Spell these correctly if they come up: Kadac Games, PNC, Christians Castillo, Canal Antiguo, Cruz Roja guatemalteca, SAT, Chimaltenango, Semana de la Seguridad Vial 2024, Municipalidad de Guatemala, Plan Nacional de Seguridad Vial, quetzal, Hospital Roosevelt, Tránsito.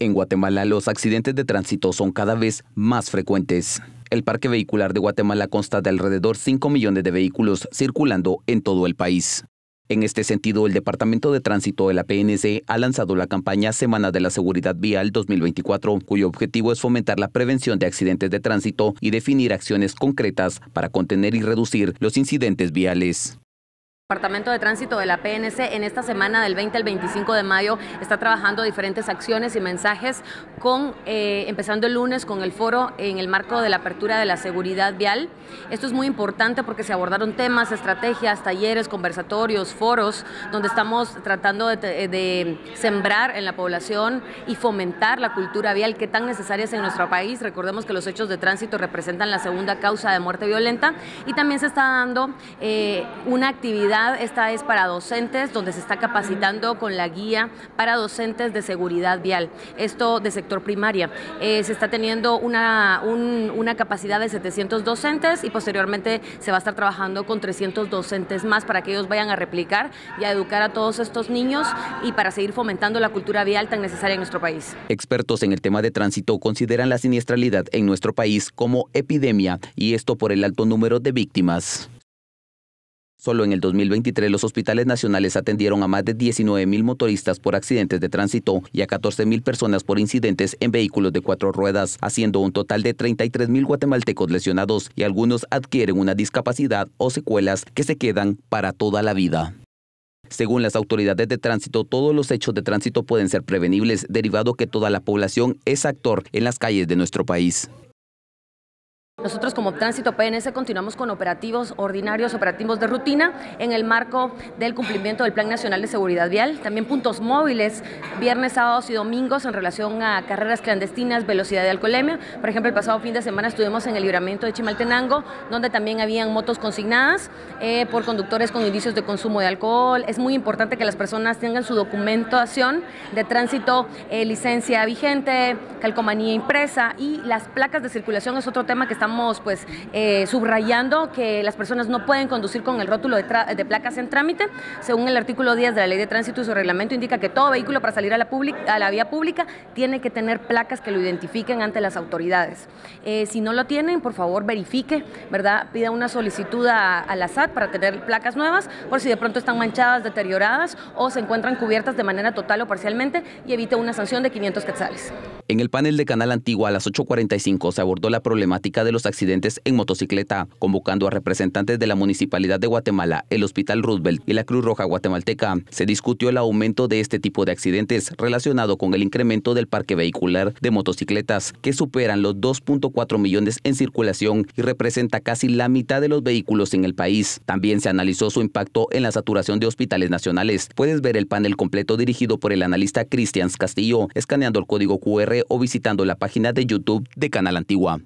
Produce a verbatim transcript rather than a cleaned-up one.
En Guatemala los accidentes de tránsito son cada vez más frecuentes. El parque vehicular de Guatemala consta de alrededor cinco millones de vehículos circulando en todo el país. En este sentido, el Departamento de Tránsito de la P N C ha lanzado la campaña Semana de la Seguridad Vial dos mil veinticuatro, cuyo objetivo es fomentar la prevención de accidentes de tránsito y definir acciones concretas para contener y reducir los incidentes viales. El Departamento de Tránsito de la P N C en esta semana del veinte al veinticinco de mayo está trabajando diferentes acciones y mensajes, con, eh, empezando el lunes con el foro en el marco de la apertura de la seguridad vial. Esto es muy importante porque se abordaron temas, estrategias, talleres, conversatorios, foros, donde estamos tratando de, de sembrar en la población y fomentar la cultura vial que tan necesaria es en nuestro país. Recordemos que los hechos de tránsito representan la segunda causa de muerte violenta, y también se está dando eh, una actividad. Esta es para docentes, donde se está capacitando con la guía para docentes de seguridad vial, esto de sector primaria. Eh, se está teniendo una, un, una capacidad de setecientos docentes, y posteriormente se va a estar trabajando con trescientos docentes más para que ellos vayan a replicar y a educar a todos estos niños, y para seguir fomentando la cultura vial tan necesaria en nuestro país. Expertos en el tema de tránsito consideran la siniestralidad en nuestro país como epidemia, y esto por el alto número de víctimas. Solo en el dos mil veintitrés los hospitales nacionales atendieron a más de diecinueve mil motoristas por accidentes de tránsito y a catorce mil personas por incidentes en vehículos de cuatro ruedas, haciendo un total de treinta y tres mil guatemaltecos lesionados, y algunos adquieren una discapacidad o secuelas que se quedan para toda la vida. Según las autoridades de tránsito, todos los hechos de tránsito pueden ser prevenibles, derivado que toda la población es actor en las calles de nuestro país. Nosotros como Tránsito P N C continuamos con operativos ordinarios, operativos de rutina en el marco del cumplimiento del Plan Nacional de Seguridad Vial. También puntos móviles, viernes, sábados y domingos, en relación a carreras clandestinas, velocidad de alcoholemia. Por ejemplo, el pasado fin de semana estuvimos en el libramiento de Chimaltenango, donde también habían motos consignadas eh, por conductores con indicios de consumo de alcohol. Es muy importante que las personas tengan su documentación de tránsito, eh, licencia vigente, calcomanía impresa, y las placas de circulación es otro tema que estamos Estamos pues, eh, subrayando, que las personas no pueden conducir con el rótulo de, de placas en trámite. Según el artículo diez de la Ley de Tránsito y su reglamento, indica que todo vehículo para salir a la, a la vía pública tiene que tener placas que lo identifiquen ante las autoridades. Eh, si no lo tienen, por favor verifique, ¿verdad? Pida una solicitud a, a la S A T para tener placas nuevas, por si de pronto están manchadas, deterioradas o se encuentran cubiertas de manera total o parcialmente, y evite una sanción de quinientos quetzales. En el panel de Canal Antiguo a las ocho cuarenta y cinco se abordó la problemática de los accidentes en motocicleta, convocando a representantes de la Municipalidad de Guatemala, el Hospital Roosevelt y la Cruz Roja guatemalteca. Se discutió el aumento de este tipo de accidentes relacionado con el incremento del parque vehicular de motocicletas, que superan los dos punto cuatro millones en circulación y representa casi la mitad de los vehículos en el país. También se analizó su impacto en la saturación de hospitales nacionales. Puedes ver el panel completo dirigido por el analista Christians Castillo, escaneando el código Q R o visitando la página de YouTube de Canal Antigua.